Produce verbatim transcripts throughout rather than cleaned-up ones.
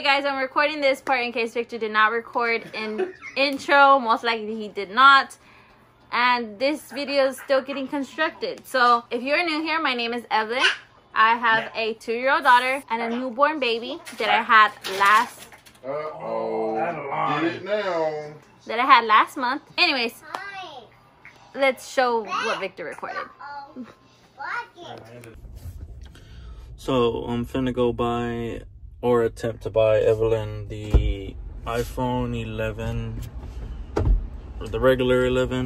Okay guys, I'm recording this part in case Victor did not record an intro. Most likely he did not. And this video is still getting constructed. So if you're new here, my name is Evelyn. I have a two-year-old daughter and a newborn baby that I had last... Uh-oh. Adeline. Get it now. That I had last month. Anyways, let's show what Victor recorded. So I'm finna go buy... or attempt to buy Evelyn the iPhone eleven or the regular eleven,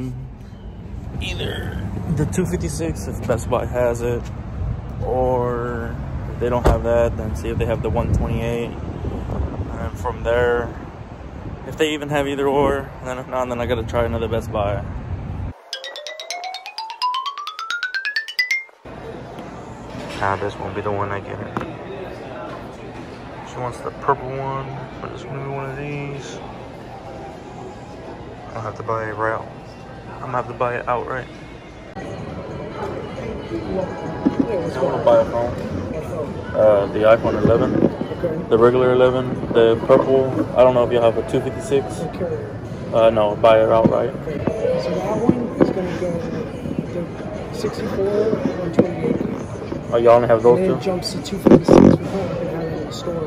either the two fifty-six if Best Buy has it, or if they don't have that, then see if they have the one twenty-eight, and from there, if they even have either or, and then if not, then I gotta try another Best Buy. Nah, this won't be the one I get. She wants the purple one, but it's gonna be one of these. I'll have to buy it right out. I'm gonna have to buy it outright. I want to buy a phone. Uh, the iPhone eleven, okay. The regular eleven, the purple. I don't know if you have a two fifty-six. Okay. Uh, no, buy it outright. Okay. So that one is gonna go the sixty-four or one twenty-eight. Oh, y'all only have those two? It jumps to two fifty-six. Store,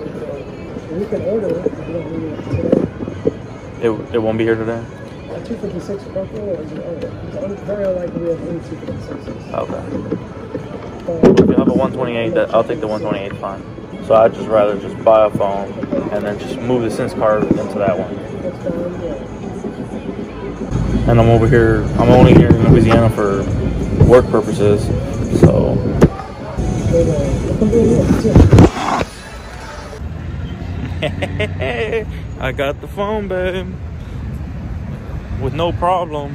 you can order it, it, it, it won't be here today. Uh, two fifty-six purple, or is it order? It's very unlikely we have any two fifty-sixes. Okay. Um, if you have a one twenty-eight, that, I'll take the one twenty-eight, fine. So I'd just rather just buy a phone and then just move the SIM card into that one. That's fine, yeah. And I'm over here, I'm only here in Louisiana for work purposes, so. But, uh, I got the phone, babe, with no problem.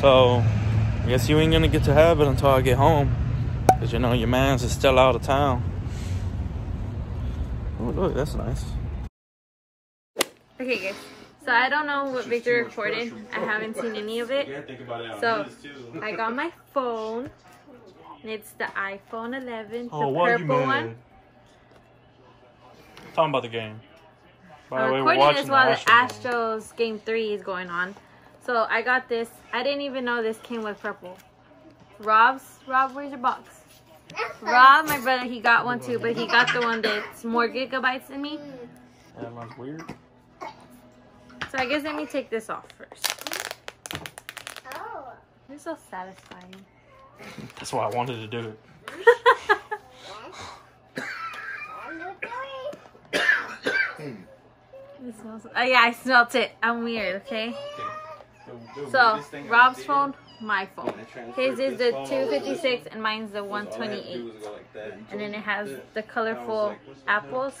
So I guess you ain't gonna get to have it until I get home, cause you know your man's is still out of town. Oh look, that's nice. Okay guys, so I don't know what Victor recorded. I haven't seen any of it. So I got my phone, and it's the iPhone eleven, the purple one. Talking about the game. By I'm the way, we're watching this while the Astros, Astros game three is going on. So I got this. I didn't even know this came with purple. Rob's, Rob, where's your box? Rob, my brother, he got one too, but he got the one that's more gigabytes than me. That one's weird. So I guess let me take this off first. Oh, you're so satisfying. That's why I wanted to do it. It smells, oh yeah, I smelt it. I'm weird, okay? So, Rob's phone, my phone. His is the two fifty-six and mine's the one twenty-eight. And then it has the colorful apples.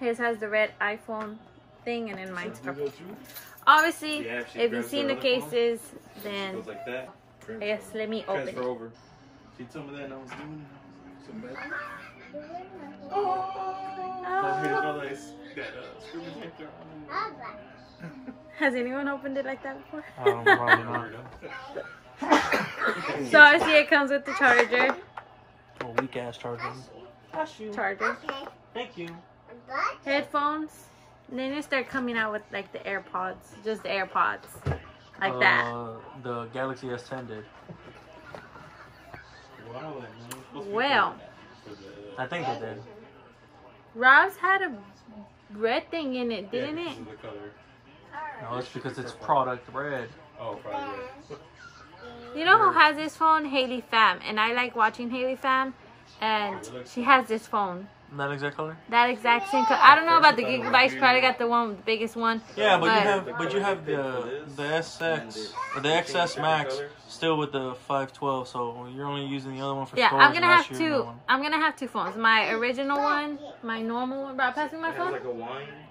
His has the red iPhone thing and then mine's purple. Obviously, if you've seen the cases, then I guess let me open it. Oh. Has anyone opened it like that before? Um, probably not. So obviously it comes with the charger. Oh, weak ass charger. Charger. Thank you. Headphones. And then they start coming out with like the AirPods, just the AirPods, like uh, that. The Galaxy S ten did. Well. I think it did. Rob's had a red thing in it, didn't yeah, it? The color. No, it's because it's Product Red. Oh, Product Red. You know who has this phone? Haley Pham. And I like watching Haley Pham. And she has this phone. That exact color? That exact same color. I don't know about the gigabytes. Probably got the one, the biggest one. Yeah, but, but you have, but you have the the S X, or the X S Max, still with the five twelve. So you're only using the other one for yeah. I'm gonna have two. I'm gonna have two phones. My original one, my normal one. Rob, pass me my phone.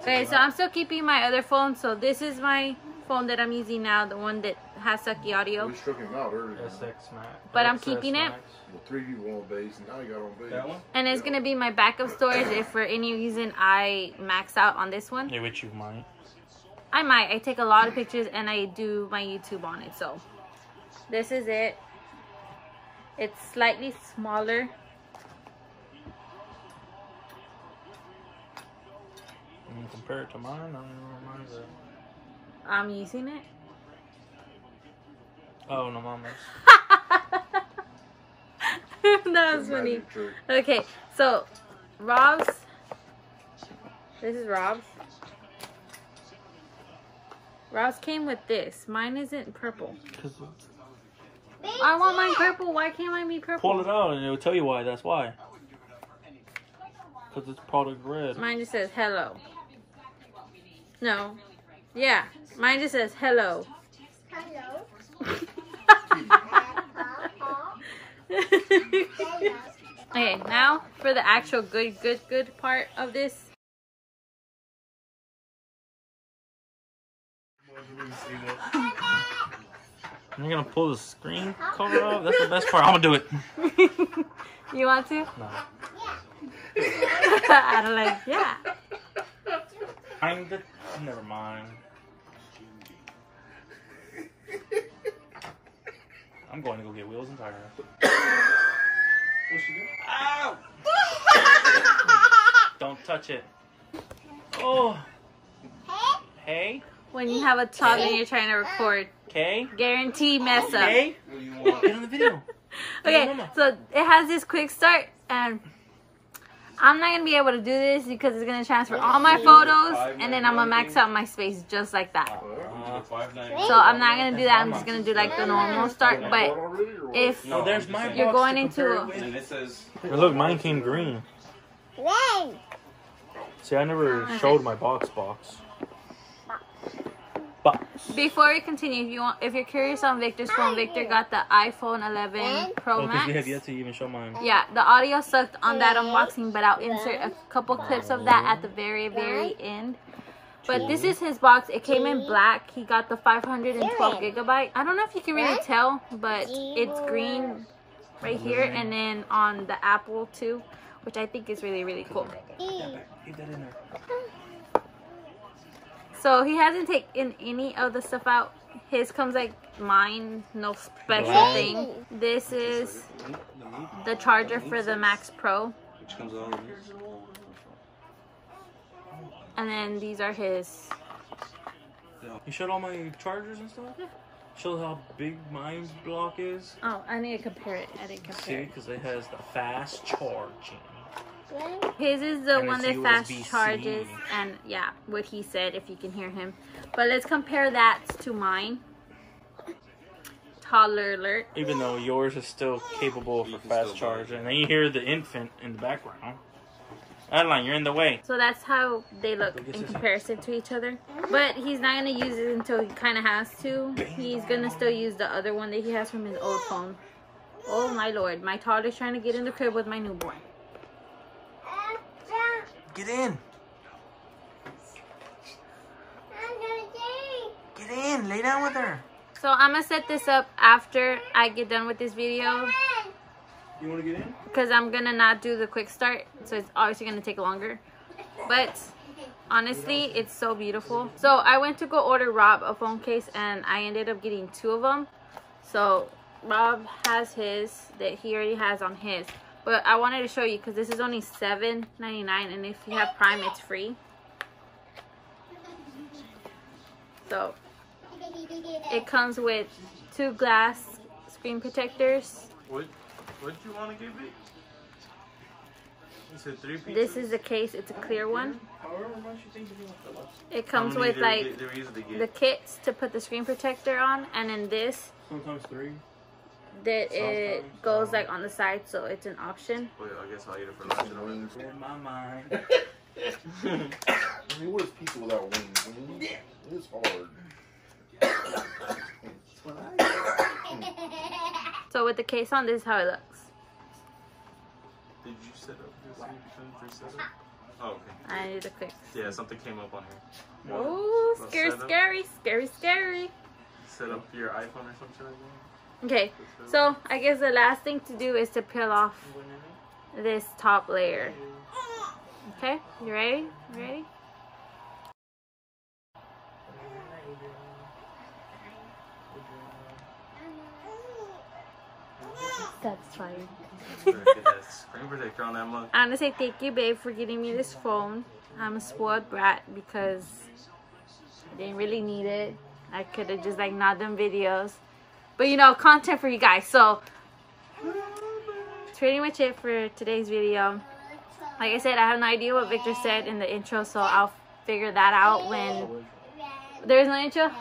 Okay, so I'm still keeping my other phone. So this is my phone that I'm using now, the one that has sucky audio. We struck him out earlier. S X Max. But I'm keeping it. Well, three you on base, now you got on base. That one? And it's yeah. gonna be my backup storage if for any reason I max out on this one. Yeah, which you might. I might. I take a lot of pictures and I do my YouTube on it. So this is it. It's slightly smaller. And compare it to mine. I don't even know what mine's at. I'm using it. Oh, no, mama's. That was funny. Okay, so Rob's. This is Rob's. Rob's came with this. Mine isn't purple. I want mine purple. Why can't mine be purple? Pull it out and it'll tell you why. That's why. Because it's Product Red. Mine just says hello. No. Yeah. Mine just says hello. Hello. Okay, now for the actual good, good, good part of this. You're gonna pull the screen cover off? That's the best part. I'm gonna do it. You want to? No. Adeline, yeah. I'm the. Never mind. I'm going to go get wheels and tires. What's she doing? Ow! Don't touch it. Oh. Hey? When you have a toddler and you're trying to record. Okay. Guarantee mess up. Okay. What do you want? Get on the video. Okay, so it has this quick start, and I'm not going to be able to do this because it's going to transfer all my photos, and then I'm going to max out my space just like that. So I'm not going to do that. I'm just going to do like the normal start. But if no, there's my you're going into a... And it says... Well, look, mine came green. Yay! See, I never showed my box box. Box. Before we continue, if, you want, if you're curious on Victor's phone, Victor got the iPhone eleven Pro Max. Oh, we have yet to even show mine. Yeah, the audio sucked on that unboxing, but I'll insert a couple clips of that at the very, very end. But this is his box. It came in black. He got the five hundred twelve gigabyte. I don't know if you can really tell, but it's green right here. And then on the Apple too, which I think is really, really cool. So he hasn't taken any of the stuff out. His comes like mine, no special thing. This is the charger for the Max Pro. Which comes out of this. And then these are his. You showed all my chargers and stuff? Yeah. Show how big my block is. Oh, I need to compare it. I didn't compare it. See, because it has the fast charging. His is the and one that fast charges. And yeah, what he said, if you can hear him. But let's compare that to mine. Toddler alert. Even though yours is still capable for fast charge. And then you hear the infant in the background. Adeline, you're in the way. So that's how they look in comparison to each other. But he's not going to use it until he kind of has to. He's going to still use the other one that he has from his old phone. Oh my lord. My toddler's trying to get in the crib with my newborn. Get in. Get in. Lay down with her. So I'm going to set this up after I get done with this video. You want to get in? Because I'm going to not do the quick start. So it's obviously going to take longer. But honestly, it's so beautiful. So I went to go order Rob a phone case. And I ended up getting two of them. So Rob has his that he already has on his. But I wanted to show you because this is only seven ninety-nine. And if you have Prime, it's free. So it comes with two glass screen protectors. What? What do you want to give me? Is it three pieces? This is the case. It's a clear one. It comes with like the kits to put the screen protector on, and then this. Sometimes three. That it goes like on the side, so it's an option. Well, I guess I'll eat it for lunch. In my mind. I mean, what is pizza without wings? I mean, it's hard. It's what I do. So with the case on, this is how it looks. Did you set up this? Wow. You set up? Oh, okay. I need a quick. Yeah, something came up on here. Ooh, well, scary, scary, scary, scary. Set up your iPhone or something like that? Okay, so I guess the last thing to do is to peel off this top layer. Okay, you ready? You ready? That's fine. I'm gonna say thank you, babe, for getting me this phone. I'm a spoiled brat because I didn't really need it. I could have just like not done videos, but you know, content for you guys. So that's pretty much it for today's video. Like I said, I have no idea what Victor said in the intro, so I'll figure that out when there's no intro.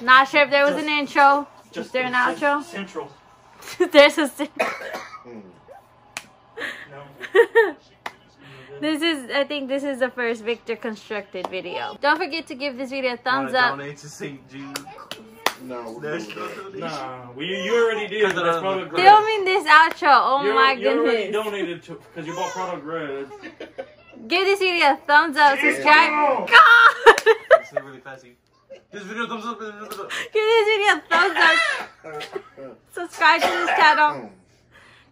Not sure if there was just, an intro. Just Is there an outro? Central. There's a central. This is, I think this is the first Victor constructed video. Don't forget to give this video a thumbs up. Donate to Saint Jude. No, we're doing nah, we, you already did. That's Product Red. Filming this outro. Oh you're, my you're goodness. You already donated to because you bought Product Red. Give this video a thumbs up. Yeah. Subscribe. God. It's really fancy. This video thumbs up. Give this video a thumbs up. Subscribe to this channel.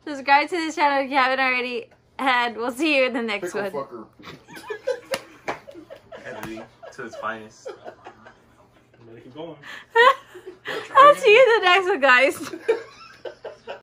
Subscribe to this channel if you haven't already. And we'll see you in the next Pickle one. Evelyn to its finest. Keep going. I'll see you in the next one, guys.